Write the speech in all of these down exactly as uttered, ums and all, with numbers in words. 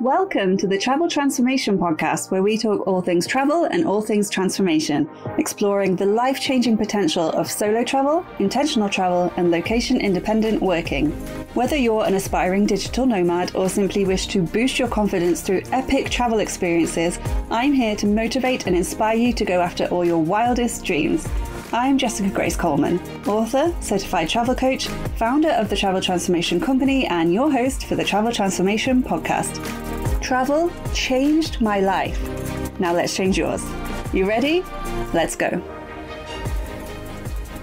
Welcome to the Travel Transformation Podcast, where we talk all things travel and all things transformation, exploring the life-changing potential of solo travel, intentional travel, and location-independent working. Whether you're an aspiring digital nomad or simply wish to boost your confidence through epic travel experiences, I'm here to motivate and inspire you to go after all your wildest dreams. I'm Jessica Grace Coleman, author, certified travel coach, founder of the Travel Transformation Company, and your host for the Travel Transformation Podcast. Travel changed my life. Now let's change yours. You ready? Let's go.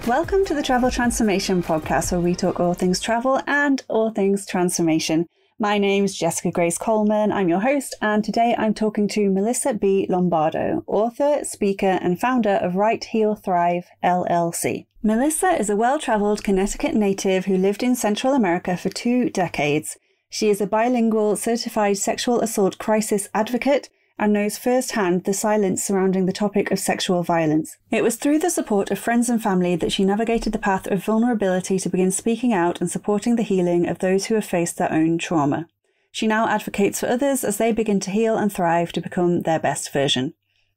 Welcome to the Travel Transformation Podcast, where we talk all things travel and all things transformation. My name's Jessica Grace Coleman. I'm your host, and today I'm talking to Melissa B. Lombardo, author, speaker, and founder of Write Heal Thrive L L C. Melissa is a well-traveled Connecticut native who lived in Central America for two decades. She is a bilingual certified sexual assault crisis advocate and knows firsthand the silence surrounding the topic of sexual violence. It was through the support of friends and family that she navigated the path of vulnerability to begin speaking out and supporting the healing of those who have faced their own trauma. She now advocates for others as they begin to heal and thrive to become their best version.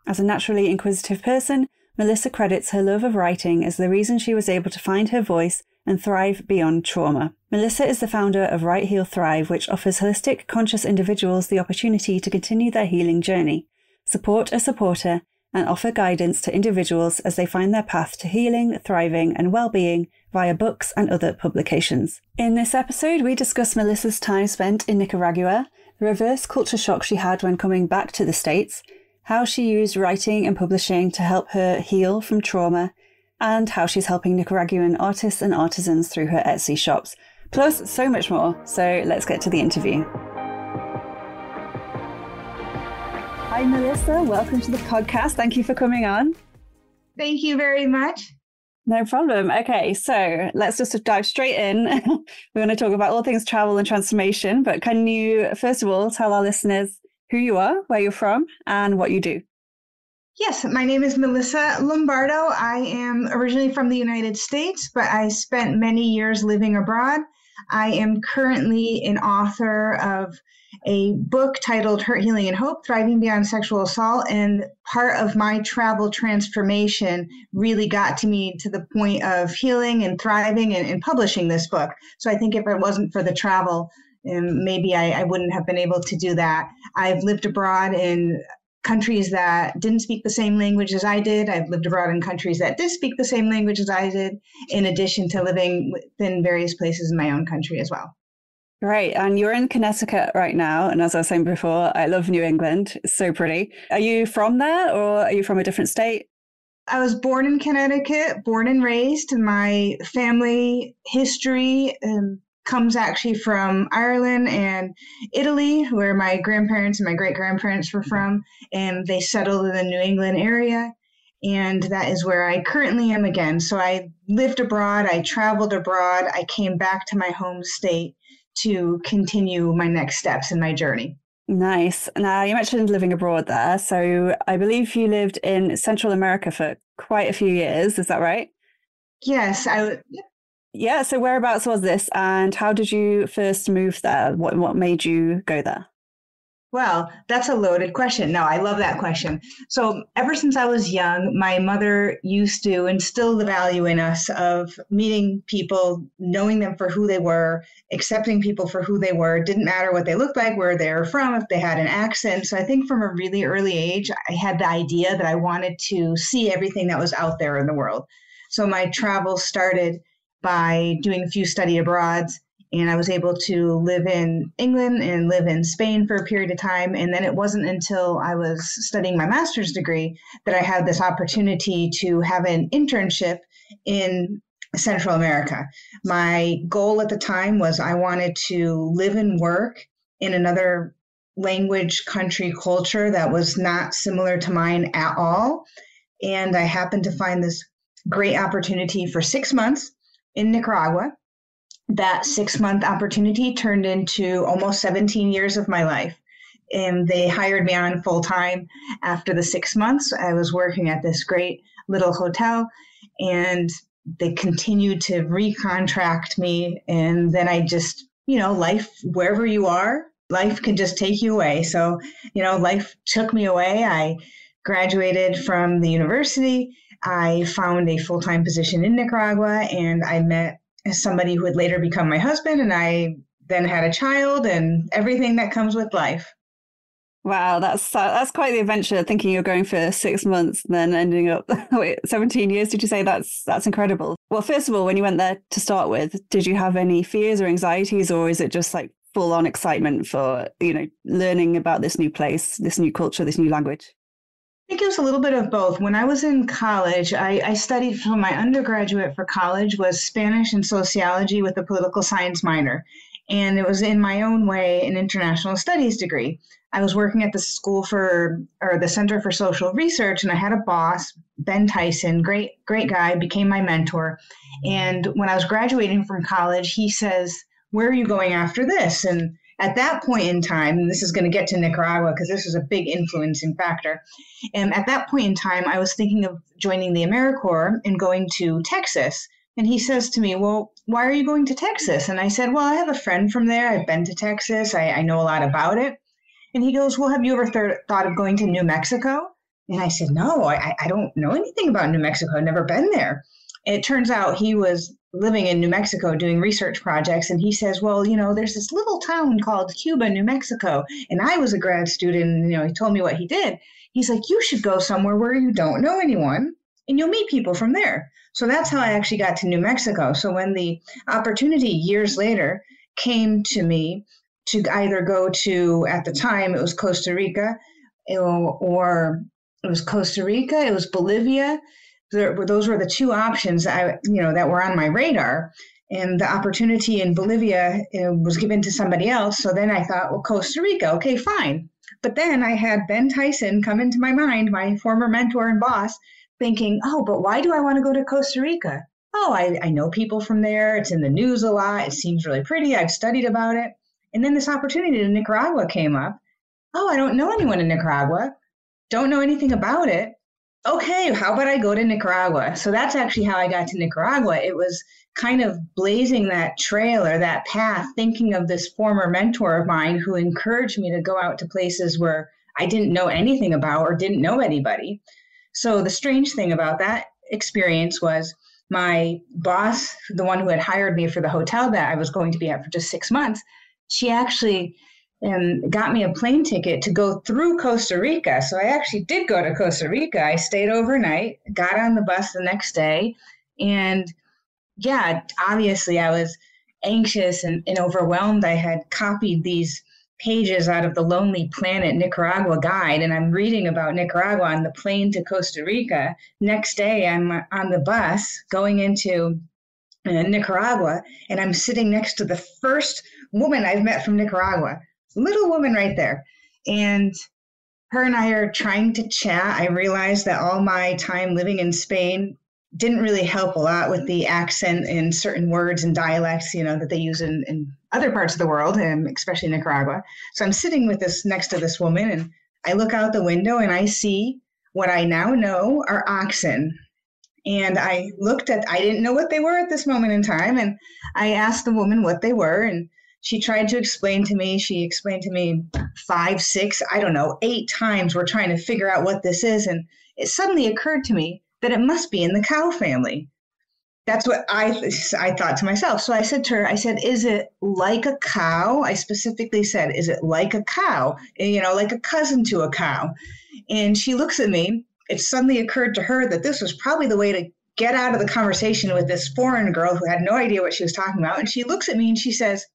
As a naturally inquisitive person, Melissa credits her love of writing as the reason she was able to find her voice and thrive beyond trauma. Melissa is the founder of Write Heal Thrive, which offers holistic, conscious individuals the opportunity to continue their healing journey, support a supporter, and offer guidance to individuals as they find their path to healing, thriving, and well-being via books and other publications. In this episode, we discuss Melissa's time spent in Nicaragua, the reverse culture shock she had when coming back to the States, how she used writing and publishing to help her heal from trauma, and how she's helping Nicaraguan artists and artisans through her Etsy shops, plus so much more. So let's get to the interview. Hi, Melissa. Welcome to the podcast. Thank you for coming on. Thank you very much. No problem. Okay, so let's just dive straight in. We're going to talk about all things travel and transformation, but can you, first of all, tell our listeners who you are, where you're from, and what you do? Yes, my name is Melissa Lombardo. I am originally from the United States, but I spent many years living abroad. I am currently an author of a book titled Hurt, Healing, and Hope, Thriving Beyond Sexual Assault. And part of my travel transformation really got to me to the point of healing and thriving and, and publishing this book. So I think if it wasn't for the travel, um, maybe I, I wouldn't have been able to do that. I've lived abroad in countries that didn't speak the same language as I did. I've lived abroad in countries that did speak the same language as I did, in addition to living within various places in my own country as well. Great. And you're in Connecticut right now. And as I was saying before, I love New England. It's so pretty. Are you from there, or are you from a different state? I was born in Connecticut, born and raised. My family history um, comes actually from Ireland and Italy, where my grandparents and my great-grandparents were from, and they settled in the New England area, and that is where I currently am again. So I lived abroad, I traveled abroad, I came back to my home state to continue my next steps in my journey. Nice. Now, you mentioned living abroad there, so I believe you lived in Central America for quite a few years, is that right? Yes, I would. Yeah, so whereabouts was this, and how did you first move there? What what made you go there? Well, that's a loaded question. No, I love that question. So ever since I was young, my mother used to instill the value in us of meeting people, knowing them for who they were, accepting people for who they were. It didn't matter what they looked like, where they were from, if they had an accent. So I think from a really early age, I had the idea that I wanted to see everything that was out there in the world. So my travels started by doing a few study abroads, and I was able to live in England and live in Spain for a period of time. And then it wasn't until I was studying my master's degree that I had this opportunity to have an internship in Central America. My goal at the time was I wanted to live and work in another language, country, culture that was not similar to mine at all. And I happened to find this great opportunity for six months in Nicaragua. That six-month opportunity turned into almost seventeen years of my life. And they hired me on full-time after the six months. I was working at this great little hotel, and they continued to recontract me. And then I just, you know, life, wherever you are, life can just take you away. So, you know, life took me away. I graduated from the university. I found a full-time position in Nicaragua, and I met somebody who would later become my husband, and I then had a child and everything that comes with life. Wow, that's that's quite the adventure, thinking you're going for six months and then ending up wait, seventeen years, did you say? That's that's incredible. Well, first of all, when you went there to start with, did you have any fears or anxieties, or is it just like full on excitement for, you know, learning about this new place, this new culture, this new language? I think it was a little bit of both. When I was in college, I, I studied for my undergraduate for college was Spanish and sociology with a political science minor. And it was, in my own way, an international studies degree. I was working at the school for, or the Center for Social Research, and I had a boss, Ben Tyson, great, great guy, became my mentor. And when I was graduating from college, he says, "Where are you going after this?" And at that point in time, and this is going to get to Nicaragua because this was a big influencing factor. And at that point in time, I was thinking of joining the AmeriCorps and going to Texas. And he says to me, "Well, why are you going to Texas?" And I said, "Well, I have a friend from there. I've been to Texas. I, I know a lot about it." And he goes, "Well, have you ever th- thought of going to New Mexico?" And I said, "No, I, I don't know anything about New Mexico. I've never been there." It turns out he was living in New Mexico doing research projects. And he says, "Well, you know, there's this little town called Cuba, New Mexico. And I was a grad student." And, you know, he told me what he did. He's like, "You should go somewhere where you don't know anyone and you'll meet people from there." So that's how I actually got to New Mexico. So when the opportunity years later came to me to either go to, at the time, it was Costa Rica, or it was Costa Rica, it was Bolivia. There were, those were the two options I, you know, that were on my radar. And the opportunity in Bolivia was given to somebody else. So then I thought, well, Costa Rica, okay, fine. But then I had Ben Tyson come into my mind, my former mentor and boss, thinking, "Oh, but why do I want to go to Costa Rica? Oh, I, I know people from there. It's in the news a lot. It seems really pretty. I've studied about it." And then this opportunity in Nicaragua came up. "Oh, I don't know anyone in Nicaragua. Don't know anything about it. Okay, how about I go to Nicaragua?" So that's actually how I got to Nicaragua. It was kind of blazing that trail or that path, thinking of this former mentor of mine who encouraged me to go out to places where I didn't know anything about or didn't know anybody. So the strange thing about that experience was my boss, the one who had hired me for the hotel that I was going to be at for just six months, she actually um, got me a plane ticket to go through Costa Rica. So I actually did go to Costa Rica. I stayed overnight, got on the bus the next day. And yeah, obviously I was anxious and, and overwhelmed. I had copied these pages out of the Lonely Planet Nicaragua guide, and I'm reading about Nicaragua on the plane to Costa Rica. Next day, I'm on the bus going into uh, Nicaragua, and I'm sitting next to the first woman I've met from Nicaragua, little woman right there. And her and I are trying to chat. I realized that all my time living in Spain didn't really help a lot with the accent and certain words and dialects, you know, that they use in, in other parts of the world, and especially Nicaragua. So I'm sitting with this next to this woman, and I look out the window and I see what I now know are oxen. And I looked at, I didn't know what they were at this moment in time. And I asked the woman what they were, and she tried to explain to me, she explained to me five, six, I don't know, eight times we're trying to figure out what this is. And it suddenly occurred to me that it must be in the cow family. That's what I th- I thought to myself. So I said to her, I said, "Is it like a cow?" I specifically said, "Is it like a cow? You know, like a cousin to a cow?" And she looks at me. It suddenly occurred to her that this was probably the way to get out of the conversation with this foreign girl who had no idea what she was talking about. And she looks at me and she says,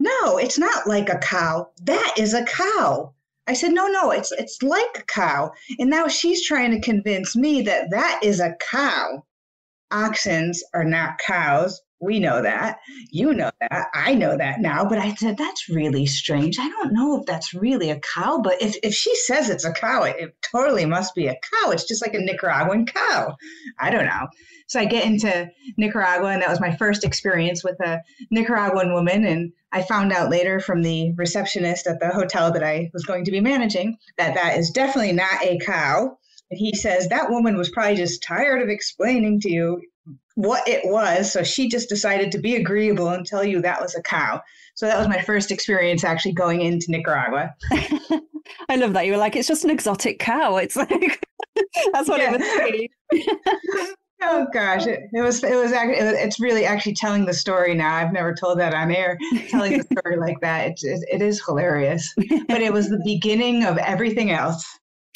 "No, it's not like a cow. That is a cow." I said, no, no, it's it's like a cow. And now she's trying to convince me that that is a cow. Oxen are not cows. We know that. You know that. I know that now. But I said, that's really strange. I don't know if that's really a cow. But if, if she says it's a cow, it, it totally must be a cow. It's just like a Nicaraguan cow. I don't know. So I get into Nicaragua, and that was my first experience with a Nicaraguan woman. And I found out later from the receptionist at the hotel that I was going to be managing that that is definitely not a cow. And he says, that woman was probably just tired of explaining to you what it was. So she just decided to be agreeable and tell you that was a cow. So that was my first experience actually going into Nicaragua. I love that. You were like, it's just an exotic cow. It's like, that's what yeah. it was. Oh gosh, it, it was, it was, actually, it's really actually telling the story now. I've never told that on air, telling the story like that. It, it, it is hilarious, but it was the beginning of everything else.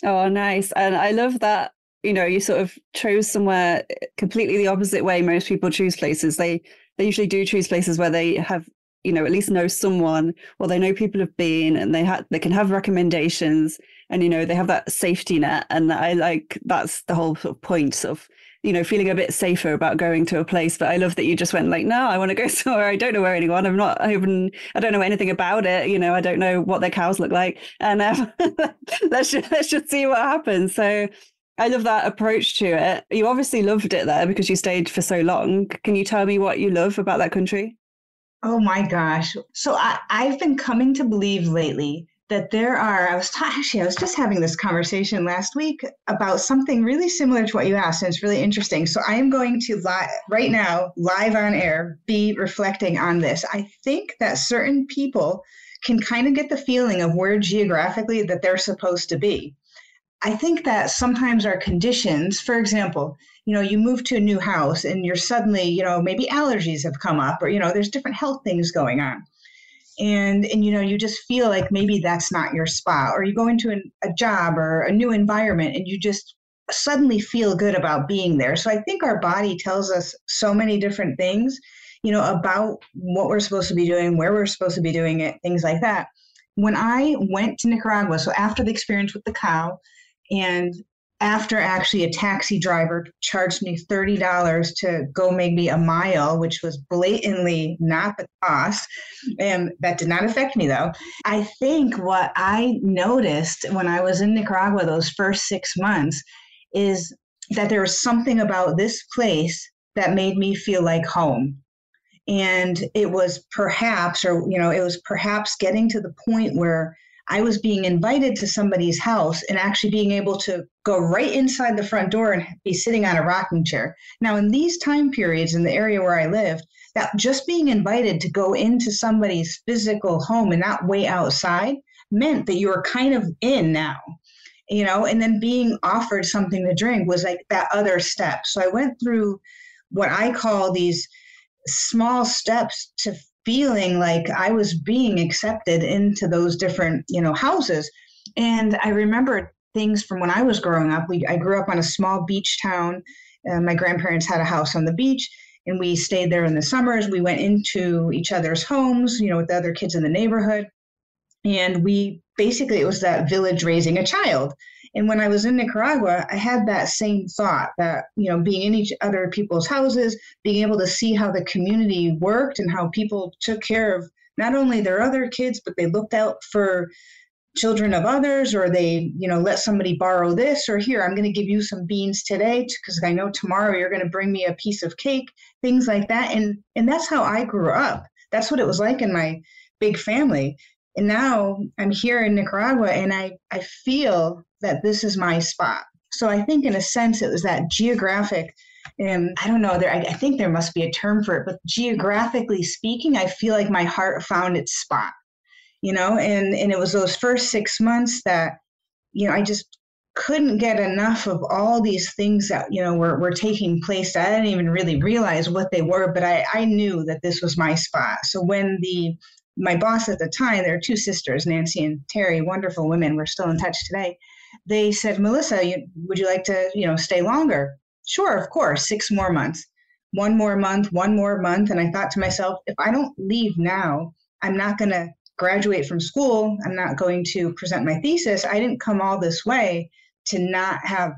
Oh, nice. And I love that, you know, you sort of chose somewhere completely the opposite way most people choose places. They, they usually do choose places where they have, you know, at least know someone, or they know people have been, and they had, they can have recommendations, and, you know, they have that safety net. And I like, that's the whole sort of point of, you know, feeling a bit safer about going to a place. But I love that you just went like, no, I want to go somewhere. I don't know where anyone, I'm not even, I don't know anything about it. You know, I don't know what their cows look like. And um, let's just, let's just see what happens. So I love that approach to it. You obviously loved it there because you stayed for so long. Can you tell me what you love about that country? Oh my gosh. So I, I've been coming to believe lately that there are, I was ta- actually, I was just having this conversation last week about something really similar to what you asked, and it's really interesting. So I am going to, li- right now, live on air, be reflecting on this. I think that certain people can kind of get the feeling of where geographically that they're supposed to be. I think that sometimes our conditions, for example, you know, you move to a new house and you're suddenly, you know, maybe allergies have come up, or, you know, there's different health things going on. And, and, you know, you just feel like maybe that's not your spot, or you go into an, a job or a new environment and you just suddenly feel good about being there. So I think our body tells us so many different things, you know, about what we're supposed to be doing, where we're supposed to be doing it, things like that. When I went to Nicaragua, so after the experience with the cow, and after actually a taxi driver charged me thirty dollars to go make me a mile, which was blatantly not the cost, and that did not affect me though. I think what I noticed when I was in Nicaragua those first six months is that there was something about this place that made me feel like home. And it was perhaps, or, you know, it was perhaps getting to the point where I was being invited to somebody's house and actually being able to go right inside the front door and be sitting on a rocking chair. Now, in these time periods in the area where I lived, that just being invited to go into somebody's physical home and not way outside meant that you were kind of in now, you know, and then being offered something to drink was like that other step. So I went through what I call these small steps to feeling like I was being accepted into those different, you know, houses. And I remember things from when I was growing up. We, I grew up on a small beach town. Uh, my grandparents had a house on the beach, and we stayed there in the summers. We went into each other's homes, you know, with the other kids in the neighborhood. And we basically, it was that village raising a child. And when I was in Nicaragua, I had that same thought that, you know, being in each other people's houses, being able to see how the community worked and how people took care of not only their other kids, but they looked out for children of others, or they, you know, let somebody borrow this, or here, I'm going to give you some beans today because I know tomorrow you're going to bring me a piece of cake, things like that. And and that's how I grew up. That's what it was like in my big family. And now I'm here in Nicaragua, and I, I feel that this is my spot. So I think in a sense, it was that geographic, and I don't know, there, I, I think there must be a term for it, but geographically speaking, I feel like my heart found its spot, you know, and, and it was those first six months that, you know, I just couldn't get enough of all these things that, you know, were, were taking place. I didn't even really realize what they were, but I, I knew that this was my spot. So when the my boss at the time, there were two sisters, Nancy and Terry, wonderful women, we're still in touch today. They said, Melissa, you, would you like to, you know, stay longer? Sure, of course, six more months, one more month, one more month. And I thought to myself, if I don't leave now, I'm not going to graduate from school. I'm not going to present my thesis. I didn't come all this way to not have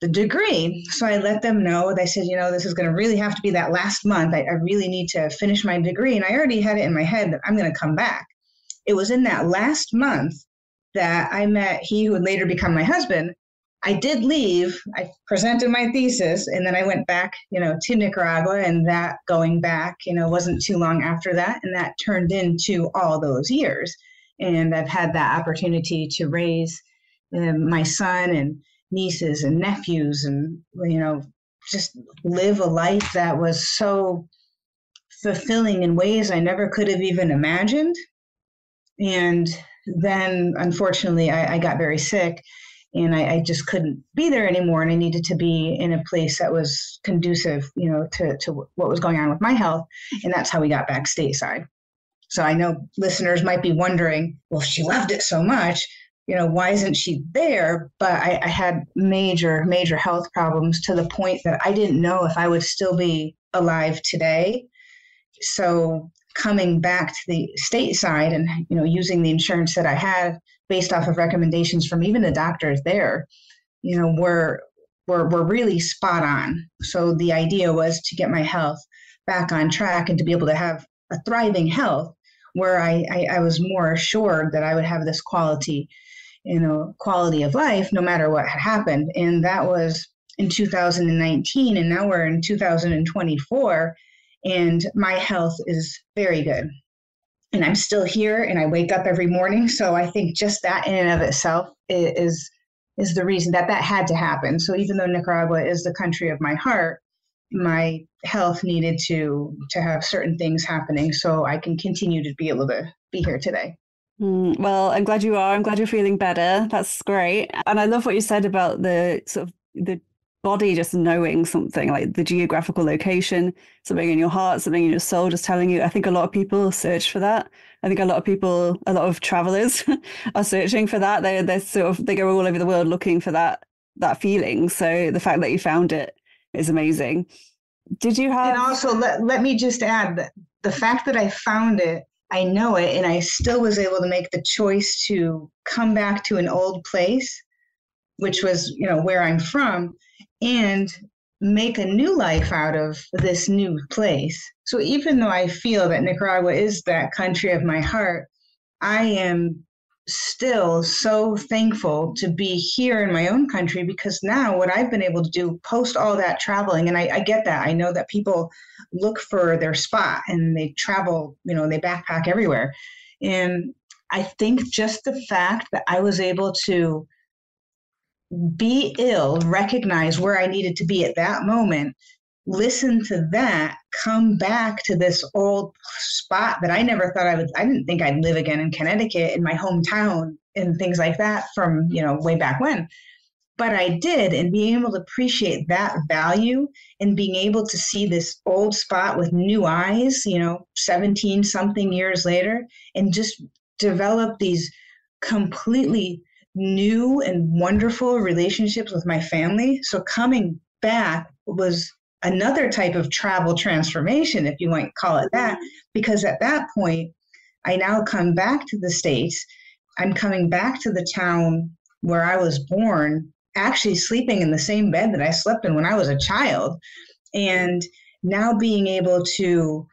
the degree. So I let them know. They said, you know, this is going to really have to be that last month. I, I really need to finish my degree. And I already had it in my head that I'm going to come back. It was in that last month that I met he who would later become my husband. I did leave, I presented my thesis, and then I went back, you know, to Nicaragua, and that going back, you know, wasn't too long after that. And that turned into all those years. And I've had that opportunity to raise uh, my son and nieces and nephews and, you know, just live a life that was so fulfilling in ways I never could have even imagined. And then, unfortunately, I, I got very sick, and I, I just couldn't be there anymore. And I needed to be in a place that was conducive, you know, to, to what was going on with my health. And that's how we got back stateside. So I know listeners might be wondering, well, if she loved it so much, you know, why isn't she there? But I, I had major, major health problems to the point that I didn't know if I would still be alive today. So coming back to the stateside and, you know, using the insurance that I had based off of recommendations from even the doctors there, you know, were, were, were really spot on. So the idea was to get my health back on track and to be able to have a thriving health where I, I, I was more assured that I would have this quality, you know, quality of life no matter what had happened. And that was in two thousand nineteen, and now we're in two thousand twenty-four. And my health is very good. And I'm still here, and I wake up every morning. So I think just that in and of itself is, is the reason that that had to happen. So even though Nicaragua is the country of my heart, my health needed to, to have certain things happening so I can continue to be able to be here today. Mm, well, I'm glad you are. I'm glad you're feeling better. That's great. And I love what you said about the sort of the body just knowing something, like the geographical location, something in your heart, something in your soul just telling you. I think a lot of people search for that. I think a lot of people, a lot of travelers are searching for that. They they sort of they go all over the world looking for that that feeling. So the fact that you found it is amazing. Did you have? And also, let let me just add that the fact that I found it, I know it, and I still was able to make the choice to come back to an old place, which was, you know, where I'm from, and make a new life out of this new place. So even though I feel that Nicaragua is that country of my heart, I am still so thankful to be here in my own country, because now what I've been able to do post all that traveling, and I, I get that. I know that people look for their spot and they travel, you know, they backpack everywhere. And I think just the fact that I was able to be ill, recognize where I needed to be at that moment, listen to that, come back to this old spot that I never thought I would, I didn't think I'd live again in Connecticut, in my hometown and things like that from, you know, way back when. But I did, and being able to appreciate that value and being able to see this old spot with new eyes, you know, seventeen something years later, and just develop these completely new and wonderful relationships with my family. So coming back was another type of travel transformation, if you want to call it that, because at that point, I now come back to the States. I'm coming back to the town where I was born, actually sleeping in the same bed that I slept in when I was a child. And now being able to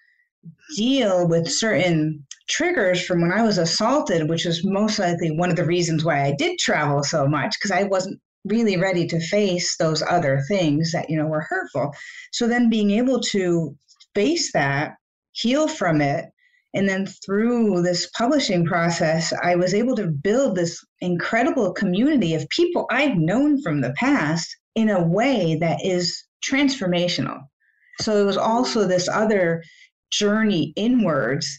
deal with certain triggers from when I was assaulted, which was most likely one of the reasons why I did travel so much, because I wasn't really ready to face those other things that, you know, were hurtful. So then being able to face that, heal from it, and then through this publishing process, I was able to build this incredible community of people I've known from the past in a way that is transformational. So it was also this other journey inwards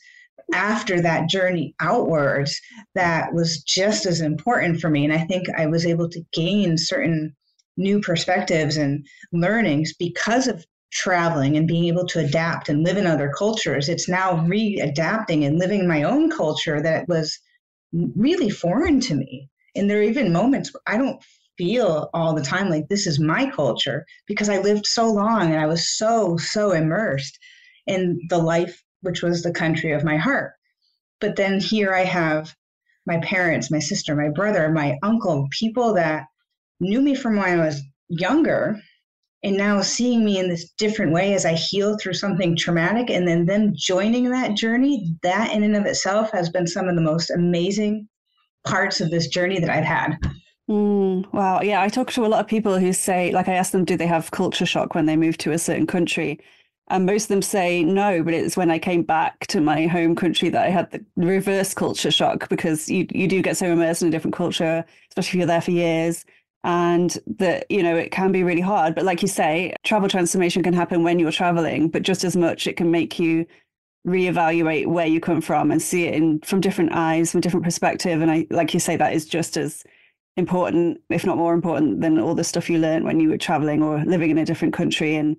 after that journey outwards that was just as important for me. And I think I was able to gain certain new perspectives and learnings because of traveling and being able to adapt and live in other cultures. It's now re-adapting and living my own culture that was really foreign to me. And there are even moments where I don't feel all the time like this is my culture, because I lived so long and I was so, so immersed in the life which was the country of my heart. But then here I have my parents, my sister, my brother, my uncle, people that knew me from when I was younger, and now seeing me in this different way as I heal through something traumatic, and then them joining that journey, that in and of itself has been some of the most amazing parts of this journey that I've had. Mm, wow. Yeah, I talk to a lot of people who say, like I ask them, do they have culture shock when they move to a certain country? And most of them say no, but it's when I came back to my home country that I had the reverse culture shock, because you, you do get so immersed in a different culture, especially if you're there for years. And that, you know, it can be really hard. But like you say, travel transformation can happen when you're traveling, but just as much it can make you reevaluate where you come from and see it in from different eyes, from different perspective. And I, like you say, that is just as important, if not more important, than all the stuff you learned when you were traveling or living in a different country. And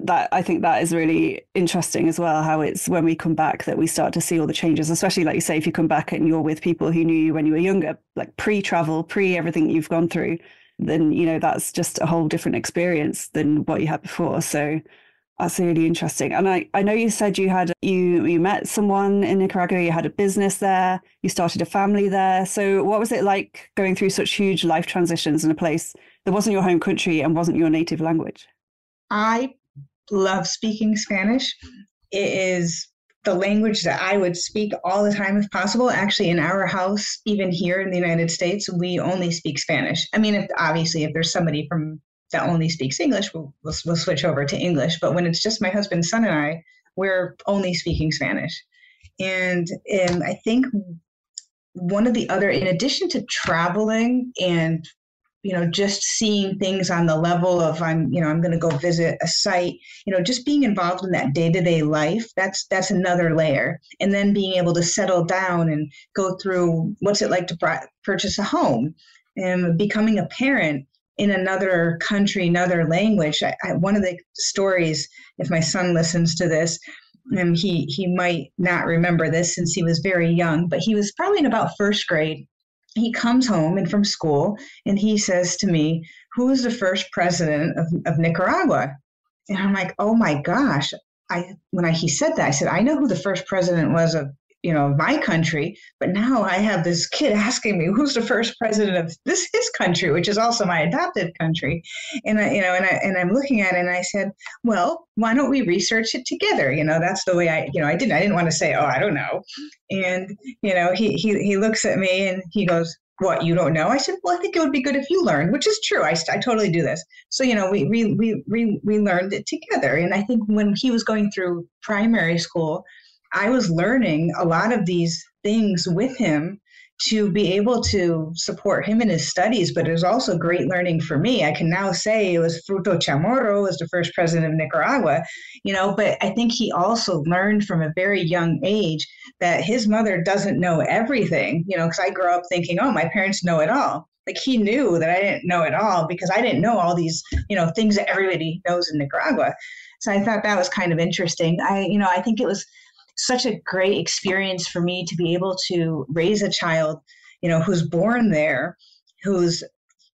that, I think that is really interesting as well, how it's when we come back that we start to see all the changes, especially like you say, if you come back and you're with people who knew you when you were younger, like pre-travel, pre-everything you've gone through, then, you know, that's just a whole different experience than what you had before. So that's really interesting. And I, I know you said you had, you, you met someone in Nicaragua, you had a business there, you started a family there. So what was it like going through such huge life transitions in a place that wasn't your home country and wasn't your native language? I love speaking Spanish. It is the language that I would speak all the time if possible. Actually, in our house, even here in the United States, we only speak Spanish. I mean, if, obviously, if there's somebody from that only speaks English, we'll, we'll, we'll switch over to English. But when it's just my husband's son and I, we're only speaking Spanish. And, and I think one of the other, in addition to traveling and, you know, just seeing things on the level of I'm, you know, I'm going to go visit a site, you know, just being involved in that day-to-day life, that's, that's another layer. And then being able to settle down and go through what's it like to pr- purchase a home and becoming a parent in another country, another language. I, I, one of the stories, if my son listens to this, um, he, he might not remember this since he was very young, but he was probably in about first grade. He comes home and from school and he says to me, who is the first president of, of Nicaragua? And I'm like, oh my gosh. I, when I, he said that, I said, I know who the first president was of, you know, my country, but now I have this kid asking me, who's the first president of this, his country, which is also my adopted country. And I, you know, and I, and I'm looking at it and I said, well, why don't we research it together? You know, that's the way I, you know, I didn't, I didn't want to say, oh, I don't know. And, you know, he, he, he looks at me and he goes, what, you don't know? I said, well, I think it would be good if you learned, which is true. I, I totally do this. So, you know, we, we, we, we, we learned it together. And I think when he was going through primary school, I was learning a lot of these things with him to be able to support him in his studies, but it was also great learning for me. I can now say it was Fruto Chamorro was the first president of Nicaragua, you know, but I think he also learned from a very young age that his mother doesn't know everything, you know, because I grew up thinking, oh, my parents know it all. Like he knew that I didn't know it all because I didn't know all these, you know, things that everybody knows in Nicaragua. So I thought that was kind of interesting. I, you know, I think it was such a great experience for me to be able to raise a child, you know, who's born there, whose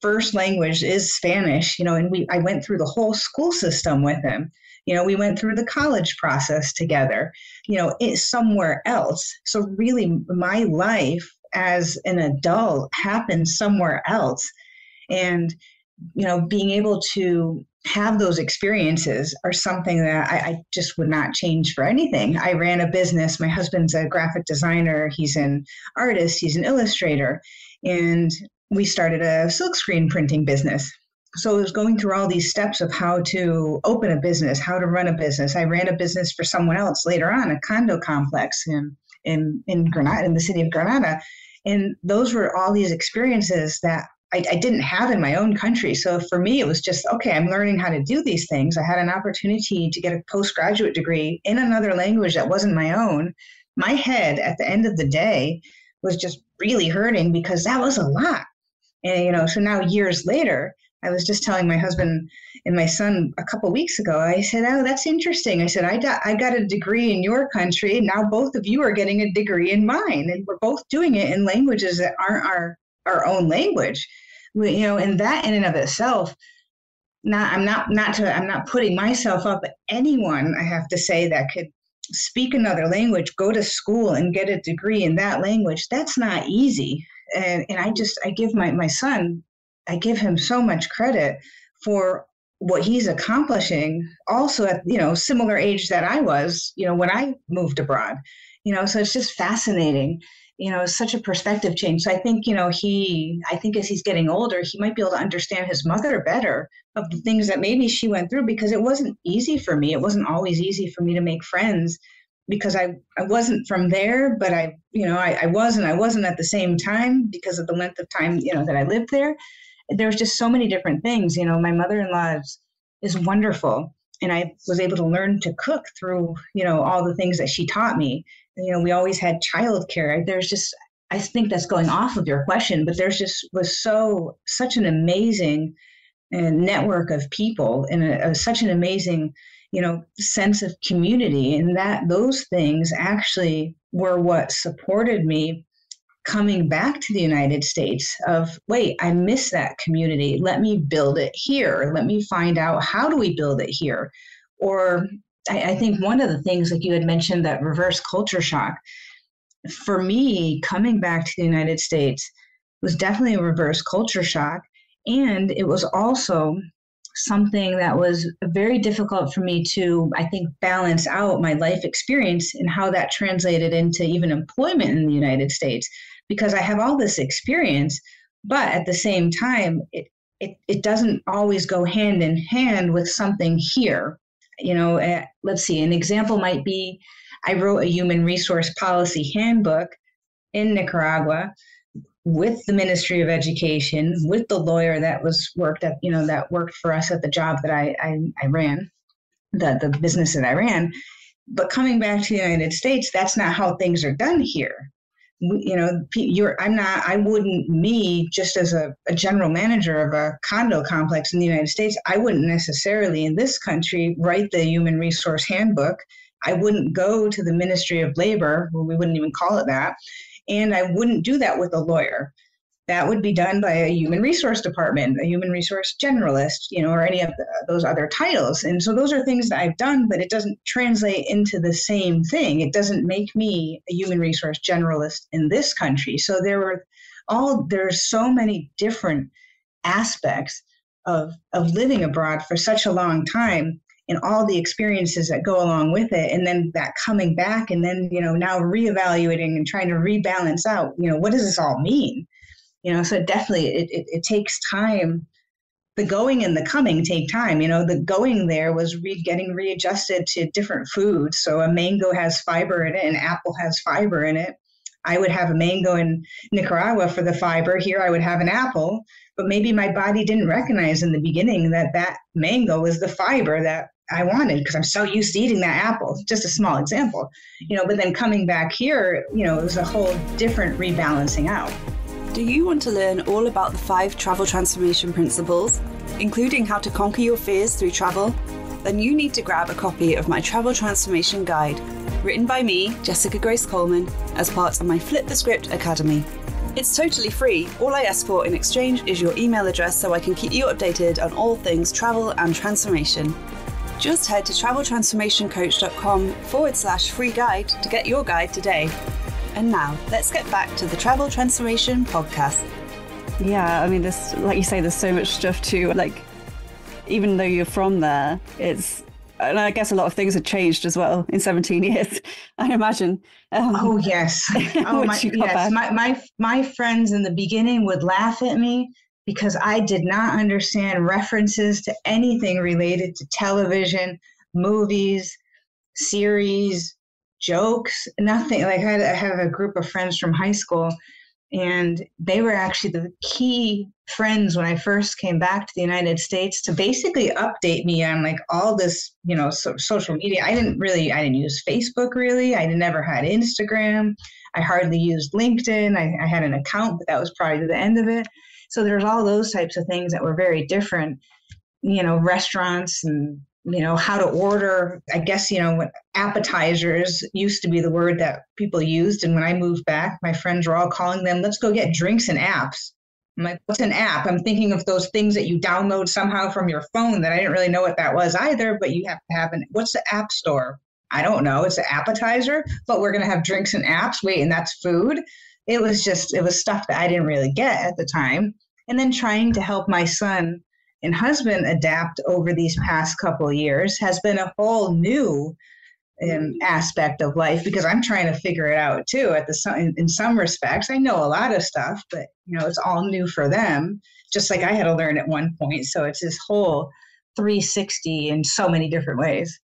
first language is Spanish, you know, and we, I went through the whole school system with him. You know, we went through the college process together, you know, it's somewhere else. So really my life as an adult happened somewhere else. And, you know, being able to have those experiences are something that I, I just would not change for anything. I ran a business. My husband's a graphic designer. He's an artist. He's an illustrator. And we started a silkscreen printing business. So it was going through all these steps of how to open a business, how to run a business. I ran a business for someone else later on, a condo complex in, in, in Granada, in the city of Granada. And those were all these experiences that I, I didn't have in my own country. So for me, it was just, okay, I'm learning how to do these things. I had an opportunity to get a postgraduate degree in another language that wasn't my own. My head at the end of the day was just really hurting because that was a lot. And, you know, so now years later, I was just telling my husband and my son a couple of weeks ago, I said, oh, that's interesting. I said, I, do- I got a degree in your country. Now both of you are getting a degree in mine. And we're both doing it in languages that aren't our our own language, we, you know, and that in and of itself, not, I'm not, not to, I'm not putting myself up at anyone. I have to say that could speak another language, go to school and get a degree in that language. That's not easy. And and I just, I give my, my son, I give him so much credit for what he's accomplishing also at, you know, similar age that I was, you know, when I moved abroad, you know, so it's just fascinating. You know, such a perspective change. So I think, you know, he, I think as he's getting older, he might be able to understand his mother better of the things that maybe she went through because it wasn't easy for me. It wasn't always easy for me to make friends because I, I wasn't from there, but I, you know, I, I wasn't, I wasn't at the same time because of the length of time, you know, that I lived there. there's just so many different things. You know, my mother-in-law is, is wonderful. And I was able to learn to cook through, you know, all the things that she taught me. And, you know, we always had childcare. There's just, I think that's going off of your question, but there's just was so, such an amazing uh, network of people and a, a, such an amazing, you know, sense of community. And that those things actually were what supported me coming back to the United States of, wait, I miss that community. Let me build it here. Let me find out, how do we build it here? Or I, I think one of the things, like you had mentioned, that reverse culture shock, for me, coming back to the United States was definitely a reverse culture shock. And it was also something that was very difficult for me to, I think, balance out my life experience and how that translated into even employment in the United States, because I have all this experience, but at the same time, it, it, it doesn't always go hand in hand with something here. You know, uh, let's see, an example might be, I wrote a human resource policy handbook in Nicaragua with the Ministry of Education, with the lawyer that was worked at, you know, that worked for us at the job that I, I, I ran, the, the business that I ran. But coming back to the United States, that's not how things are done here. You know, you're, I'm not, I wouldn't, me, just as a, a general manager of a condo complex in the United States, I wouldn't necessarily in this country write the human resource handbook. I wouldn't go to the Ministry of Labor, well, we wouldn't even call it that, and I wouldn't do that with a lawyer. That would be done by a human resource department, a human resource generalist, you know, or any of the, those other titles. And so those are things that I've done, but it doesn't translate into the same thing. It doesn't make me a human resource generalist in this country. So there were all, there's so many different aspects of, of living abroad for such a long time, and all the experiences that go along with it. And then that coming back and then, you know, now reevaluating and trying to rebalance out, you know, what does this all mean? You know, so definitely it, it, it takes time. The going and the coming take time. You know, the going there was re- getting readjusted to different foods. So a mango has fiber in it, an apple has fiber in it. I would have a mango in Nicaragua for the fiber. Here I would have an apple, but maybe my body didn't recognize in the beginning that that mango was the fiber that I wanted, because I'm so used to eating that apple. Just a small example, you know, but then coming back here, you know, it was a whole different rebalancing out. Do you want to learn all about the five travel transformation principles, including how to conquer your fears through travel? Then you need to grab a copy of my Travel Transformation Guide, written by me, Jessica Grace Coleman, as part of my Flip the Script Academy. It's totally free. All I ask for in exchange is your email address so I can keep you updated on all things travel and transformation. Just head to traveltransformationcoach.com forward slash free guide to get your guide today. And now let's get back to the Travel Transformation Podcast. Yeah, I mean, this, like you say, there's so much stuff to, like, even though you're from there, it's, and I guess a lot of things have changed as well in seventeen years, I imagine. Um, oh, yes. Oh, my, yes. My, my, my friends in the beginning would laugh at me because I did not understand references to anything related to television, movies, series, jokes, nothing. Like, I have a group of friends from high school, and they were actually the key friends when I first came back to the United States to basically update me on, like, all this, you know, so, social media. I didn't really, I didn't use Facebook really. I never had Instagram. I hardly used LinkedIn. I, I had an account, but that was probably the end of it. So there's all those types of things that were very different, you know, restaurants and, you know, how to order. I guess, you know, what appetizers used to be the word that people used. And when I moved back, my friends were all calling them, let's go get drinks and apps. I'm like, what's an app? I'm thinking of those things that you download somehow from your phone that I didn't really know what that was either, but you have to have an, what's the app store? I don't know. It's an appetizer, but we're going to have drinks and apps. Wait, and that's food. It was just, it was stuff that I didn't really get at the time. And then trying to help my son and husband adapt over these past couple of years has been a whole new um, aspect of life, because I'm trying to figure it out too. At the in, in some respects, I know a lot of stuff, but, you know, it's all new for them, just like I had to learn at one point. So it's this whole three sixty in so many different ways.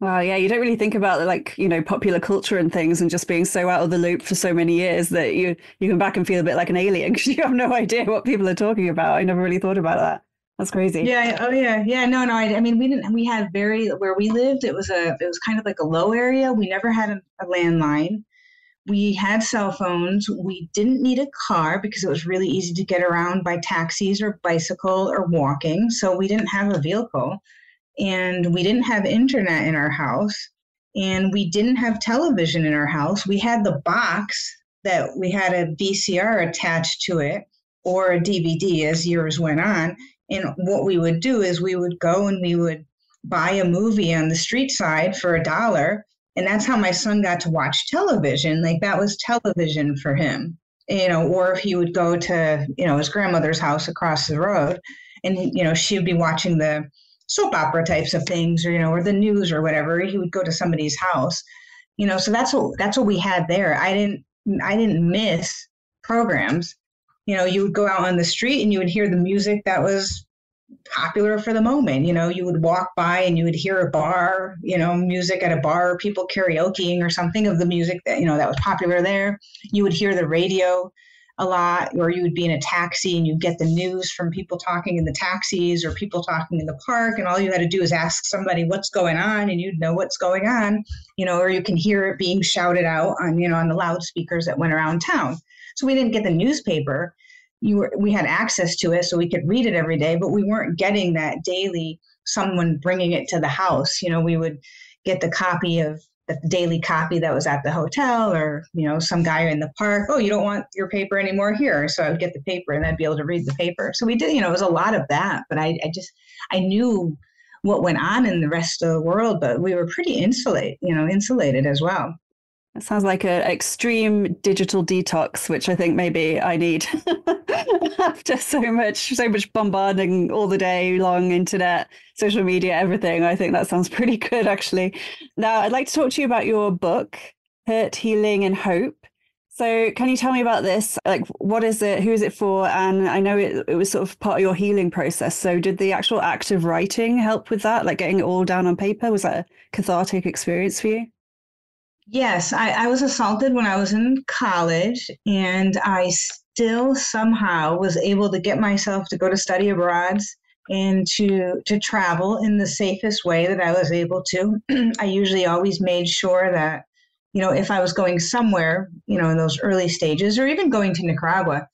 Wow, yeah, you don't really think about like, you know, popular culture and things and just being so out of the loop for so many years that you you come back and feel a bit like an alien because you have no idea what people are talking about. I never really thought about that. That's crazy. Yeah. Oh, yeah. Yeah. No, no. I, I mean, we didn't, we had very, where we lived, it was a, it was kind of like a low area. We never had a, a landline. We had cell phones. We didn't need a car because it was really easy to get around by taxis or bicycle or walking. So we didn't have a vehicle, and we didn't have internet in our house, and we didn't have television in our house. We had the box that we had a V C R attached to it, or a D V D as years went on. And what we would do is we would go and we would buy a movie on the street side for a dollar. And that's how my son got to watch television. Like, that was television for him, you know, or if he would go to, you know, his grandmother's house across the road, and, you know, she would be watching the soap opera types of things, or, you know, or the news or whatever. He would go to somebody's house, you know, so that's what, that's what we had there. I didn't, I didn't miss programs. You know, you would go out on the street and you would hear the music that was popular for the moment. You know, you would walk by and you would hear a bar, you know, music at a bar, people karaokeing or something of the music that, you know, that was popular there. You would hear the radio a lot, or you would be in a taxi and you'd get the news from people talking in the taxis or people talking in the park. And all you had to do is ask somebody what's going on and you'd know what's going on, you know, or you can hear it being shouted out on, you know, on the loudspeakers that went around town. So we didn't get the newspaper. You were, we had access to it, so we could read it every day, but we weren't getting that daily, someone bringing it to the house. You know, we would get the copy of the daily copy that was at the hotel, or, you know, some guy in the park, oh, you don't want your paper anymore here. So I would get the paper and I'd be able to read the paper. So we did, you know, it was a lot of that, but I, I just, I knew what went on in the rest of the world, but we were pretty insulate, you know, insulated as well. It sounds like an extreme digital detox, which I think maybe I need after so much, so much bombarding all the day long, internet, social media, everything. I think that sounds pretty good, actually. Now, I'd like to talk to you about your book, Hurt, Healing, and Hope. So can you tell me about this? Like, what is it? Who is it for? And I know it, it was sort of part of your healing process. So did the actual act of writing help with that? Like, getting it all down on paper? Was that a cathartic experience for you? Yes, I, I was assaulted when I was in college, and I still somehow was able to get myself to go to study abroad and to to travel in the safest way that I was able to. I usually always made sure that, you know, if I was going somewhere, you know, in those early stages, or even going to Nicaragua.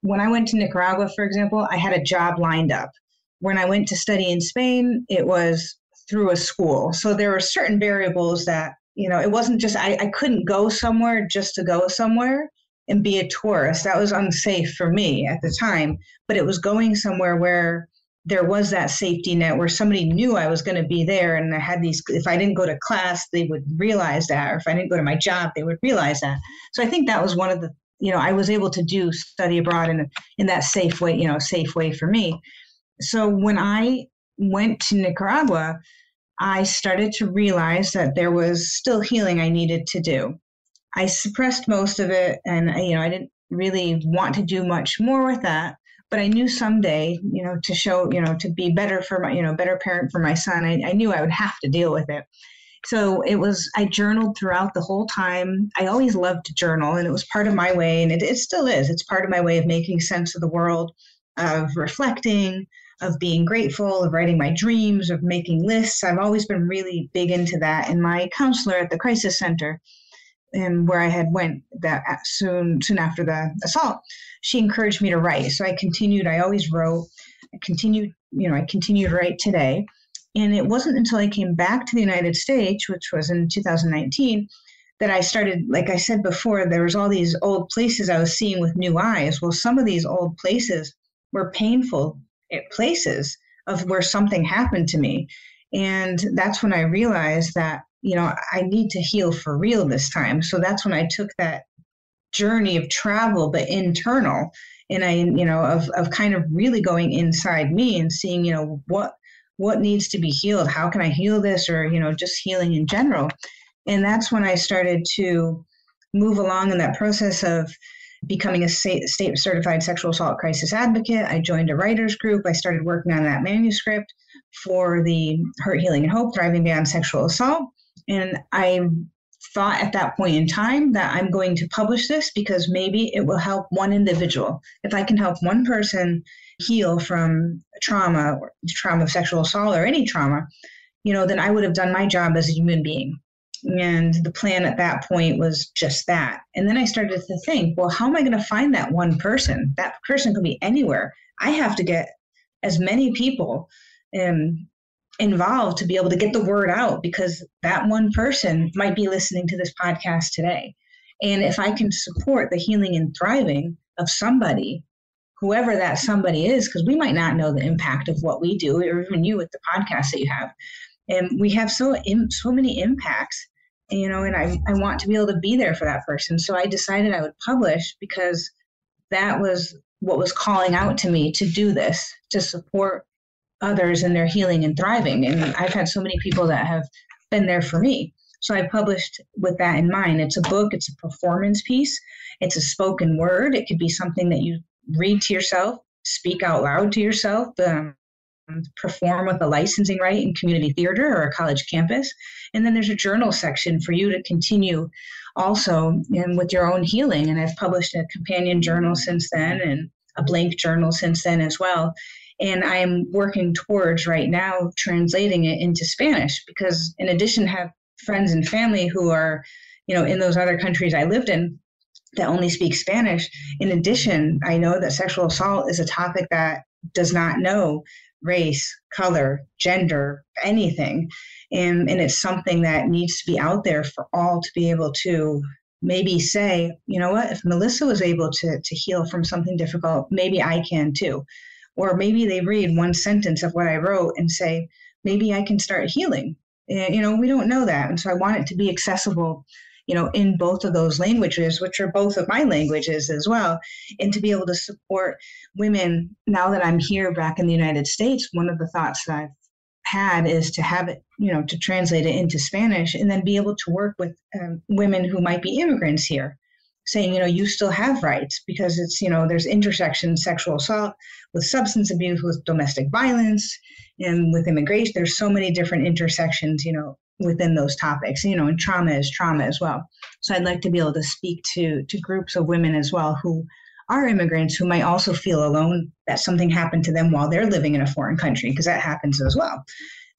When I went to Nicaragua, for example, I had a job lined up. When I went to study in Spain, it was through a school. So there were certain variables that, you know, it wasn't just, I, I couldn't go somewhere just to go somewhere and be a tourist. That was unsafe for me at the time, but it was going somewhere where there was that safety net, where somebody knew I was going to be there. And I had these, if I didn't go to class, they would realize that, or if I didn't go to my job, they would realize that. So I think that was one of the, you know, I was able to do study abroad in, in that safe way, you know, safe way for me. So when I went to Nicaragua, I started to realize that there was still healing I needed to do. I suppressed most of it, and, you know, I didn't really want to do much more with that, but I knew someday, you know, to show, you know, to be better for my, you know, better parent for my son, I, I knew I would have to deal with it. So it was, I journaled throughout the whole time. I always loved to journal, and it was part of my way, and it, it still is. It's part of my way of making sense of the world, of reflecting, of being grateful, of writing my dreams, of making lists. I've always been really big into that. And my counselor at the crisis center, and where I had went that soon, soon after the assault, she encouraged me to write. So I continued, I always wrote, I continued, you know, I continued to write today. And it wasn't until I came back to the United States, which was in two thousand nineteen, that I started, like I said before, there was all these old places I was seeing with new eyes. Well, some of these old places were painful at places of where something happened to me. And that's when I realized that, you know, I need to heal for real this time. So that's when I took that journey of travel, but internal. And I, you know, of, of kind of really going inside me and seeing, you know, what, what needs to be healed? How can I heal this? Or, you know, just healing in general. And that's when I started to move along in that process of becoming a state certified sexual assault crisis advocate. I joined a writer's group. I started working on that manuscript. for the Hurt, Healing, and Hope, Thriving Beyond Sexual Assault. And I thought at that point in time that I'm going to publish this because maybe it will help one individual. If I can help one person heal from trauma, or trauma of sexual assault or any trauma, you know, then I would have done my job as a human being. And the plan at that point was just that. And then I started to think, well, how am I going to find that one person? That person could be anywhere. I have to get as many people um, involved to be able to get the word out, because that one person might be listening to this podcast today. And if I can support the healing and thriving of somebody, whoever that somebody is, because we might not know the impact of what we do, or even you with the podcast that you have. And we have so so many impacts, you know, and I, I want to be able to be there for that person. So I decided I would publish because that was what was calling out to me to do this, to support others in their healing and thriving. And I've had so many people that have been there for me. So I published with that in mind. It's a book. It's a performance piece. It's a spoken word. It could be something that you read to yourself, speak out loud to yourself, um, perform with a licensing right in community theater or a college campus. And then there's a journal section for you to continue also in, with your own healing. And I've published a companion journal since then and a blank journal since then as well. And I'm working towards right now translating it into Spanish, because in addition have friends and family who are, you know, in those other countries I lived in that only speak Spanish. In addition, I know that sexual assault is a topic that does not know race, color, gender, anything. And, and it's something that needs to be out there for all to be able to maybe say, you know what, if Melissa was able to, to heal from something difficult, maybe I can too. Or maybe they read one sentence of what I wrote and say, maybe I can start healing. And, you know, we don't know that. And so I want it to be accessible, you know, in both of those languages, which are both of my languages as well, and to be able to support women. Now that I'm here back in the United States, one of the thoughts that I've had is to have it, you know, to translate it into Spanish and then be able to work with um, women who might be immigrants here, saying, you know, you still have rights, because it's, you know, there's intersection sexual assault with substance abuse, with domestic violence, and with immigration. There's so many different intersections, you know, within those topics, you know, and trauma is trauma as well. So I'd like to be able to speak to to groups of women as well who are immigrants, who might also feel alone, that something happened to them while they're living in a foreign country, because that happens as well.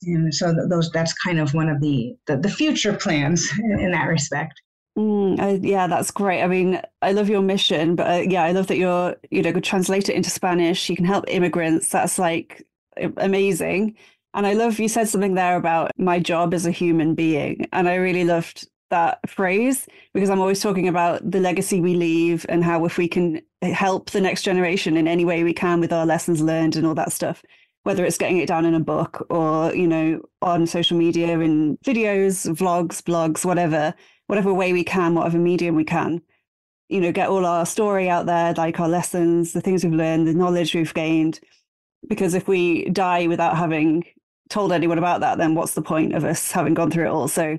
And so those that's kind of one of the the, the future plans in, in that respect. Mm, uh, yeah, that's great. I mean, I love your mission, but uh, yeah, I love that you're, you know, could translate it into Spanish. You can help immigrants. That's like amazing. And I love you said something there about my job as a human being. And I really loved that phrase, because I'm always talking about the legacy we leave and how if we can help the next generation in any way we can with our lessons learned and all that stuff, whether it's getting it down in a book or, you know, on social media, in videos, vlogs, blogs, whatever, whatever way we can, whatever medium we can, you know, get all our story out there, like our lessons, the things we've learned, the knowledge we've gained. Because if we die without having told anyone about that, then what's the point of us having gone through it all? So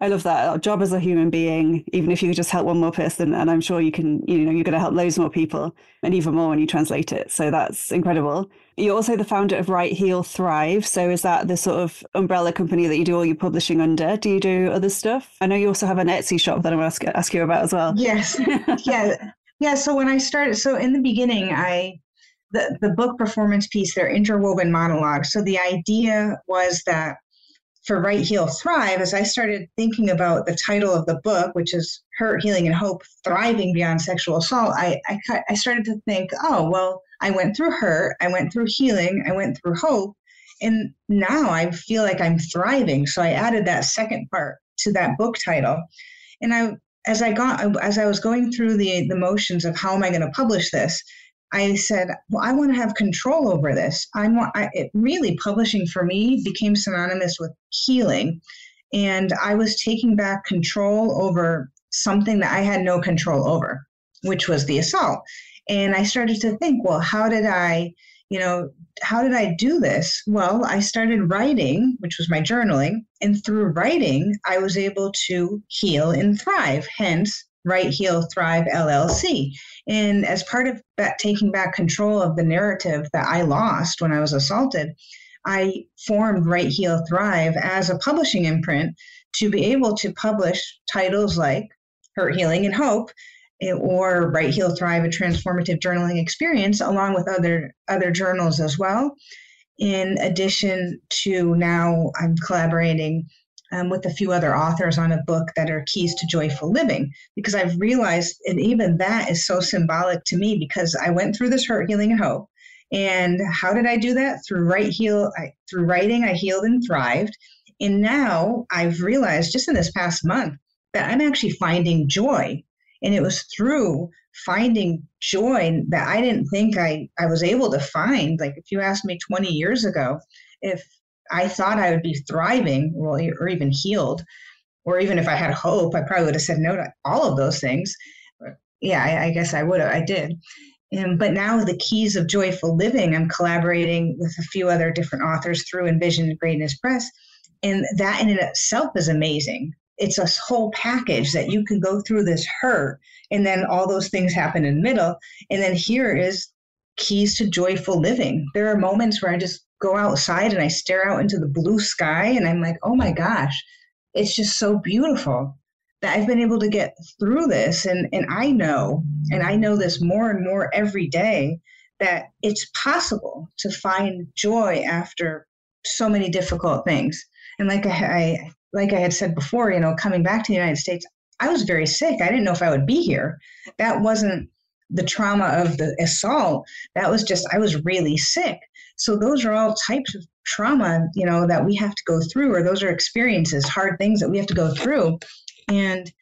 I love that. Our job as a human being, even if you could just help one more person, and I'm sure you can, you know, you're going to help loads more people, and even more when you translate it. So that's incredible. You're also the founder of Write, Heal, Thrive. So is that the sort of umbrella company that you do all your publishing under? Do you do other stuff? I know you also have an Etsy shop that I want to ask you about as well. Yes. Yeah. Yeah. So when I started, so in the beginning, I The, the book performance piece, they're interwoven monologues. So the idea was that for Write, Heal, Thrive, as I started thinking about the title of the book, which is Hurt, Healing, and Hope, Thriving Beyond Sexual Assault, I, I, I started to think, oh, well, I went through hurt, I went through healing, I went through hope, and now I feel like I'm thriving. So I added that second part to that book title. And I, as I got, as I was going through the, the motions of how am I going to publish this, I said, well, I want to have control over this. I want, I, it really, publishing for me became synonymous with healing. And I was taking back control over something that I had no control over, which was the assault. And I started to think, well, how did I, you know, how did I do this? Well, I started writing, which was my journaling. And through writing, I was able to heal and thrive, hence Write, Heal, Thrive L L C. And as part of that, taking back control of the narrative that I lost when I was assaulted, I formed Write Heal Thrive as a publishing imprint to be able to publish titles like Hurt, Healing, and Hope, or Write Heal Thrive, a transformative journaling experience, along with other other journals as well. In addition to now, I'm collaborating um, with a few other authors on a book that are Keys to Joyful Living, because I've realized, and even that is so symbolic to me, because I went through this Hurt, Healing, and Hope. And how did I do that? Through write heal, I, through writing, I healed and thrived. And now I've realized just in this past month that I'm actually finding joy. And it was through finding joy that I didn't think I, I was able to find. Like if you asked me twenty years ago, if I thought I would be thriving or, or even healed, or even if I had hope, I probably would have said no to all of those things. Yeah, I, I guess I would have. I did. Um, but now the Keys of Joyful Living, I'm collaborating with a few other different authors through Envisioned Greatness Press. And that in itself is amazing. It's a whole package that you can go through this hurt, and then all those things happen in the middle. And then here is Keys to Joyful Living. There are moments where I just go outside and I stare out into the blue sky and I'm like, oh my gosh, it's just so beautiful that I've been able to get through this. And, and I know, and I know this more and more every day, that it's possible to find joy after so many difficult things. And like I, I like I had said before, you know, coming back to the United States, I was very sick. I didn't know if I would be here. That wasn't the trauma of the assault. That was just, I was really sick. So those are all types of trauma, you know, that we have to go through, or those are experiences, hard things that we have to go through. And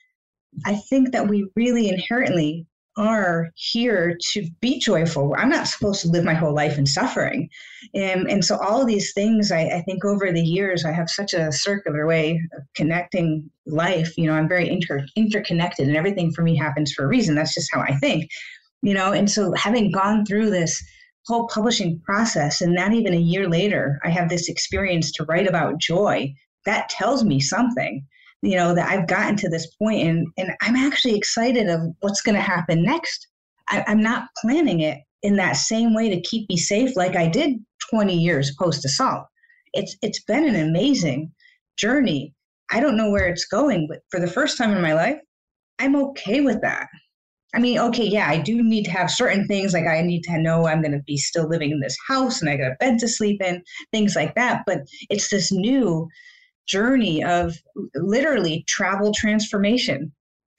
I think that we really inherently are here to be joyful. I'm not supposed to live my whole life in suffering. And, and so all of these things, I, I think over the years, I have such a circular way of connecting life. You know, I'm very inter- interconnected, and everything for me happens for a reason. That's just how I think, you know. And so having gone through this whole publishing process, and not even a year later, I have this experience to write about joy. That tells me something. You know, that I've gotten to this point, and, and I'm actually excited of what's going to happen next. I, I'm not planning it in that same way to keep me safe like I did twenty years post-assault. It's It's been an amazing journey. I don't know where it's going, but for the first time in my life, I'm okay with that. I mean, okay, yeah, I do need to have certain things, like I need to know I'm going to be still living in this house and I got a bed to sleep in, things like that. But it's this new journey of literally travel transformation.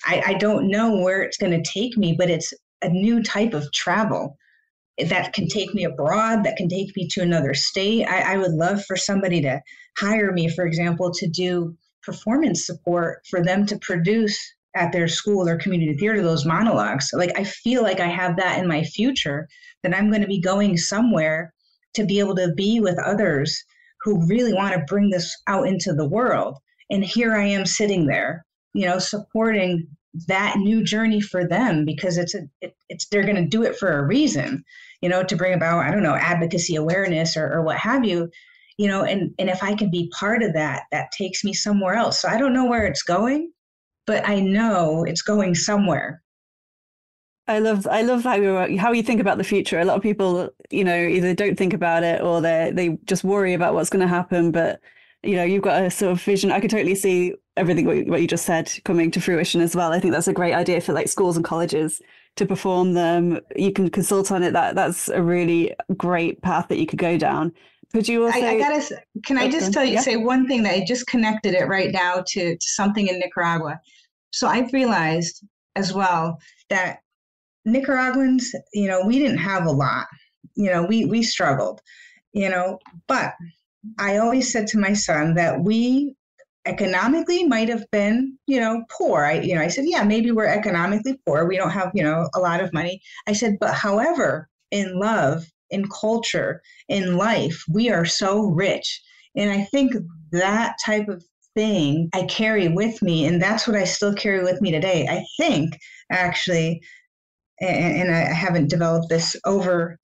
I, I don't know where it's going to take me, but it's a new type of travel that can take me abroad, that can take me to another state. I, I would love for somebody to hire me, for example, to do performance support for them to produce at their school or community theater, those monologues. So like, I feel like I have that in my future, that I'm going to be going somewhere to be able to be with others who really want to bring this out into the world. And here I am sitting there, you know, supporting that new journey for them, because it's a, it, it's they're going to do it for a reason, you know, to bring about, I don't know, advocacy, awareness, or, or what have you, you know, and, and if I can be part of that, that takes me somewhere else. So I don't know where it's going, but I know it's going somewhere. I love I love how you how you think about the future. A lot of people, you know, either don't think about it, or they they just worry about what's going to happen. But, you know, you've got a sort of vision. I could totally see everything what you, what you just said coming to fruition as well. I think that's a great idea for like schools and colleges to perform them. You can consult on it. That that's a really great path that you could go down. Could you also? I, I gotta. Can I just tell you yeah. say one thing that I just connected it right now to, to something in Nicaragua. So I've realized as well that Nicaraguans, you know, we didn't have a lot, you know, we, we struggled, you know, but I always said to my son that we economically might have been, you know, poor. I, you know, I said, yeah, maybe we're economically poor. We don't have, you know, a lot of money. I said, but however, in love, in culture, in life, we are so rich. And I think that type of thing I carry with me, and that's what I still carry with me today. I think actually, and I haven't developed this over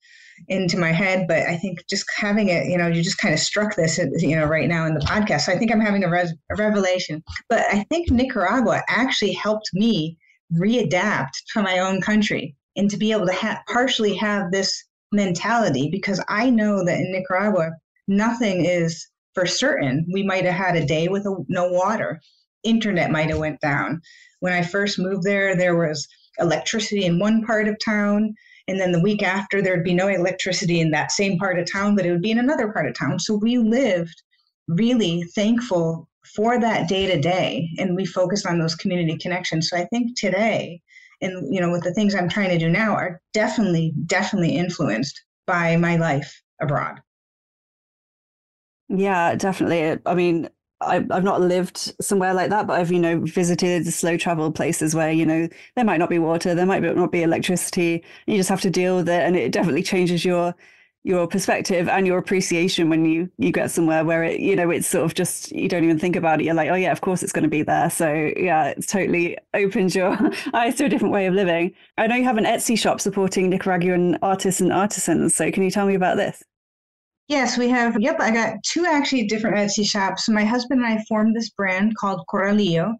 into my head, but I think just having it, you know, you just kind of struck this, you know, right now in the podcast. So I think I'm having a, res- a revelation, but I think Nicaragua actually helped me readapt to my own country and to be able to ha- partially have this mentality, because I know that in Nicaragua, nothing is for certain. We might have had a day with a, no water. Internet might have went down. When I first moved there, there was electricity in one part of town. And then the week after, there'd be no electricity in that same part of town, but it would be in another part of town. So we lived really thankful for that day to day. And we focused on those community connections. So I think today, and you know, with the things I'm trying to do now, are definitely, definitely influenced by my life abroad. Yeah, definitely. I mean, I've not lived somewhere like that, but I've, you know, visited slow travel places where, you know, there might not be water, there might not be electricity. You just have to deal with it. And it definitely changes your your perspective and your appreciation when you, you get somewhere where it, you know, it's sort of just, you don't even think about it. You're like, oh yeah, of course it's going to be there. So yeah, it's totally opens your eyes to a different way of living. I know you have an Etsy shop supporting Nicaraguan artists and artisans. So can you tell me about this? Yes, we have. Yep, I got two actually different Etsy shops. My husband and I formed this brand called Coralillo,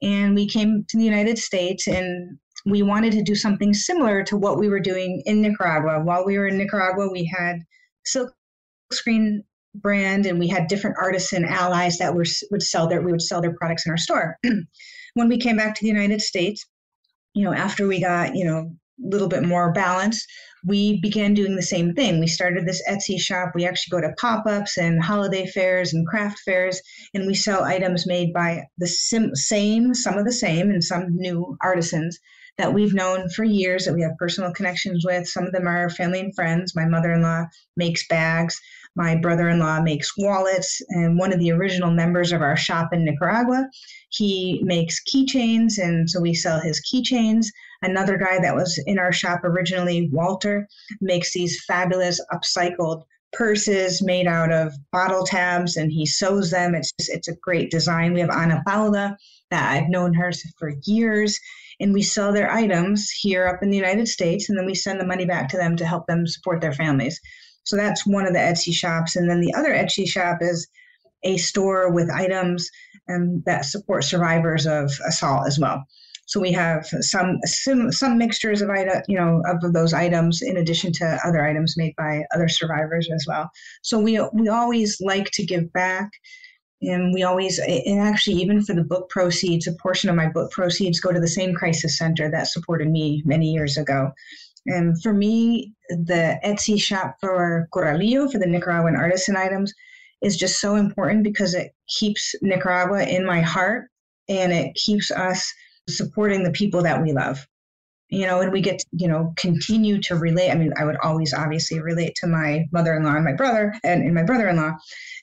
and we came to the United States, and we wanted to do something similar to what we were doing in Nicaragua. While we were in Nicaragua, we had silk screen brand, and we had different artisan allies that were would sell their we would sell their products in our store. When we came back to the United States, you know, after we got, you know, little bit more balance, we began doing the same thing. We started this Etsy shop. We actually go to pop-ups and holiday fairs and craft fairs, and we sell items made by the sim- same, some of the same, and some new artisans that we've known for years, that we have personal connections with. Some of them are family and friends. My mother-in-law makes bags. My brother-in-law makes wallets, and one of the original members of our shop in Nicaragua, he makes keychains, and so we sell his keychains. Another guy that was in our shop originally, Walter, makes these fabulous upcycled purses made out of bottle tabs, and he sews them. It's just, it's a great design. We have Ana Paula, that I've known her for years, and we sell their items here up in the United States, and then we send the money back to them to help them support their families. So that's one of the Etsy shops. And then the other Etsy shop is a store with items um, that support survivors of assault as well. So we have some some, some mixtures of item, you know, of those items in addition to other items made by other survivors as well. So we we always like to give back, and we always, and actually even for the book proceeds, a portion of my book proceeds go to the same crisis center that supported me many years ago. And for me, the Etsy shop for Coralillo, for the Nicaraguan artisan items, is just so important because it keeps Nicaragua in my heart, and it keeps us supporting the people that we love, you know, and we get to, you know, continue to relate. I mean, I would always obviously relate to my mother-in-law and my brother and, and my brother-in-law,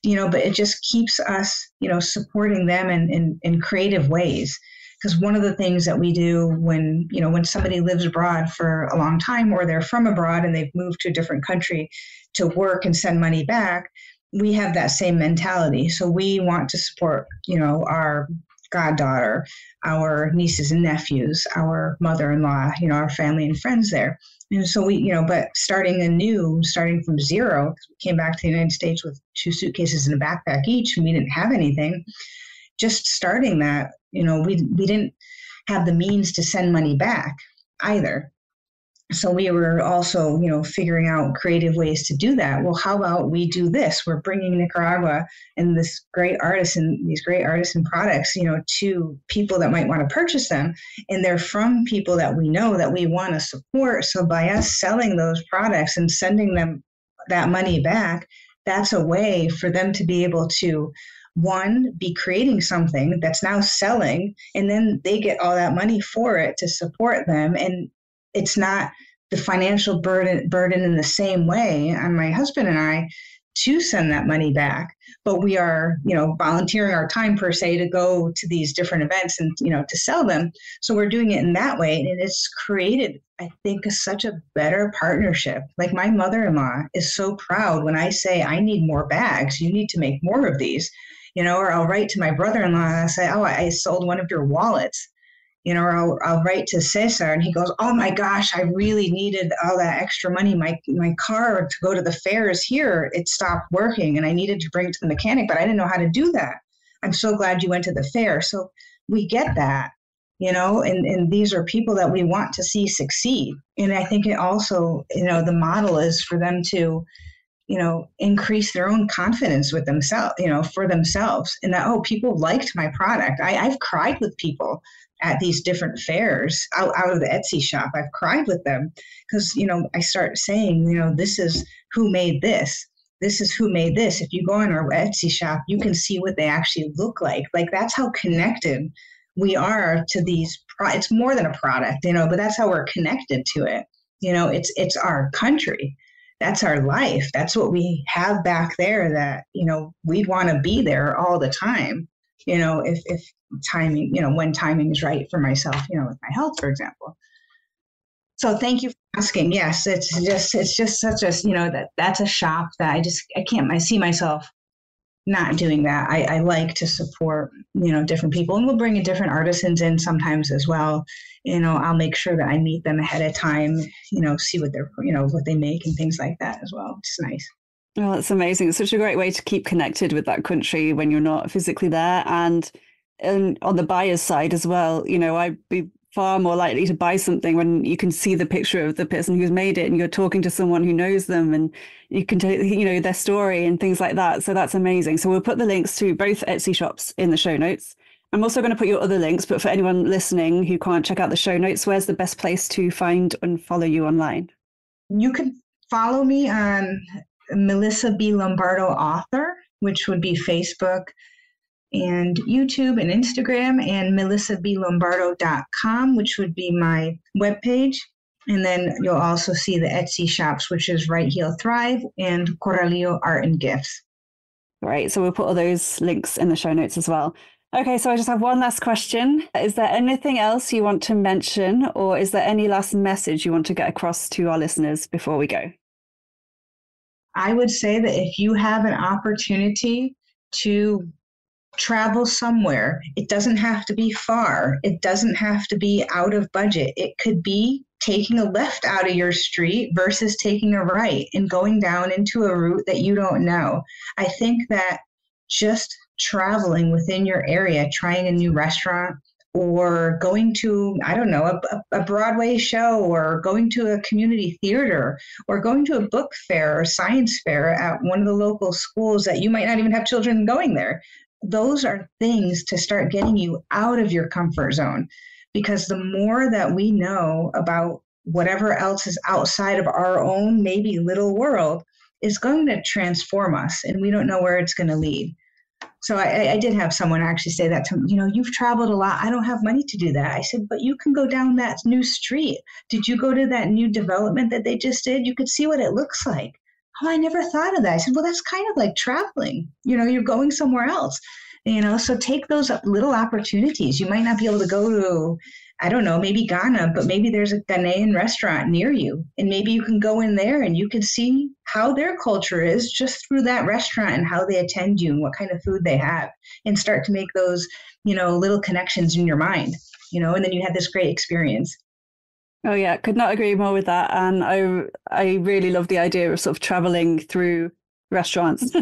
you know, but it just keeps us, you know, supporting them in, in, in creative ways. Because one of the things that we do when, you know, when somebody lives abroad for a long time, or they're from abroad and they've moved to a different country to work and send money back, we have that same mentality. So we want to support, you know, our goddaughter, our nieces and nephews, our mother-in-law, you know, our family and friends there. And so we, you know, but starting anew, starting from zero, we came back to the United States with two suitcases and a backpack each, and we didn't have anything. Just starting that, you know, we we didn't have the means to send money back either. So we were also, you know, figuring out creative ways to do that. Well, how about we do this? We're bringing Nicaragua and this great artisan, these great artisan products, you know, to people that might want to purchase them. And they're from people that we know that we want to support. So by us selling those products and sending them that money back, that's a way for them to be able to, one, be creating something that's now selling, and then they get all that money for it to support them. And it's not the financial burden burden in the same way on my husband and I to send that money back. But we are, you know, volunteering our time per se to go to these different events and, you know, to sell them. So we're doing it in that way. And it's created, I think, such a better partnership. Like my mother-in-law is so proud when I say, I need more bags, you need to make more of these. You know, or I'll write to my brother-in-law and I say, oh, I sold one of your wallets. You know, or I'll, I'll write to Cesar and he goes, oh my gosh, I really needed all that extra money. My my car to go to the fairs here, it stopped working and I needed to bring it to the mechanic, but I didn't know how to do that. I'm so glad you went to the fair. So we get that, you know, and, and these are people that we want to see succeed. And I think it also, you know, the model is for them to you know, increase their own confidence with themselves, you know, for themselves, and that, oh, people liked my product. I, I've cried with people at these different fairs out, out of the Etsy shop. I've cried with them because, you know, I start saying, you know, this is who made this. This is who made this. If you go in our Etsy shop, you can see what they actually look like. Like, that's how connected we are to these. Pro- it's more than a product, you know, but that's how we're connected to it. You know, it's, it's our country. That's our life. That's what we have back there that, you know, we want to be there all the time. You know, if, if timing, you know, when timing is right for myself, you know, with my health, for example. So thank you for asking. Yes, it's just, it's just such a, you know, that that's a shop that I just, I can't, I see myself not doing that. I, I like to support, you know, different people, and we'll bring in different artisans in sometimes as well. You know, I'll make sure that I meet them ahead of time, you know, see what they're, you know, what they make and things like that as well. It's nice. Well, that's amazing. It's such a great way to keep connected with that country when you're not physically there. And, and on the buyer's side as well, you know, I'd be far more likely to buy something when you can see the picture of the person who's made it, and you're talking to someone who knows them, and you can tell, you know, their story and things like that. So that's amazing. So we'll put the links to both Etsy shops in the show notes. I'm also going to put your other links, but for anyone listening who can't check out the show notes, where's the best place to find and follow you online? You can follow me on Melissa B. Lombardo Author, which would be Facebook and YouTube and Instagram, and melissa b lombardo dot com, which would be my webpage. And then you'll also see the Etsy shops, which is Write Heal Thrive and Coralillo Art and Gifts. Right. So we'll put all those links in the show notes as well. Okay, so I just have one last question. Is there anything else you want to mention, or is there any last message you want to get across to our listeners before we go? I would say that if you have an opportunity to travel somewhere, it doesn't have to be far. It doesn't have to be out of budget. It could be taking a left out of your street versus taking a right and going down into a route that you don't know. I think that just traveling within your area, trying a new restaurant, or going to, I don't know, a, a Broadway show, or going to a community theater, or going to a book fair or science fair at one of the local schools that you might not even have children going there. Those are things to start getting you out of your comfort zone, because the more that we know about whatever else is outside of our own maybe little world is going to transform us, and we don't know where it's going to lead. So I, I did have someone actually say that to me, you know, you've traveled a lot. I don't have money to do that. I said, but you can go down that new street. Did you go to that new development that they just did? You could see what it looks like. Oh, I never thought of that. I said, well, that's kind of like traveling. You know, you're going somewhere else, you know, so take those little opportunities. You might not be able to go to, I don't know, maybe Ghana, but maybe there's a Ghanaian restaurant near you, and maybe you can go in there and you can see how their culture is just through that restaurant and how they attend you and what kind of food they have, and start to make those, you know, little connections in your mind, you know, and then you have this great experience. Oh yeah, could not agree more with that. And I, I really love the idea of sort of traveling through restaurants.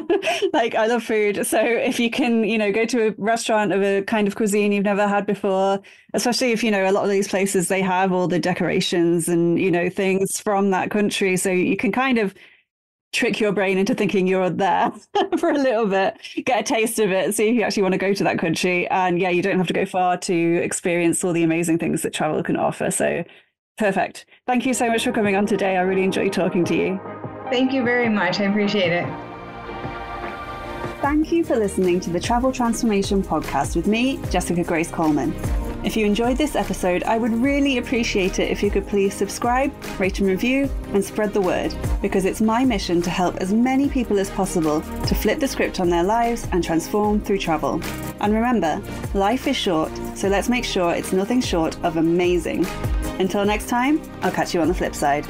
Like, I love food, so if you can, you know, go to a restaurant of a kind of cuisine you've never had before, especially if, you know, a lot of these places, they have all the decorations and, you know, things from that country, so you can kind of trick your brain into thinking you're there for a little bit, get a taste of it, see if you actually want to go to that country. And yeah, you don't have to go far to experience all the amazing things that travel can offer. So perfect. Thank you so much for coming on today. I really enjoyed talking to you. Thank you very much. I appreciate it. Thank you for listening to the Travel Transformation Podcast with me, Jessica Grace Coleman. If you enjoyed this episode, I would really appreciate it if you could please subscribe, rate and review, and spread the word, because it's my mission to help as many people as possible to flip the script on their lives and transform through travel. And remember, life is short, so let's make sure it's nothing short of amazing. Until next time, I'll catch you on the flip side.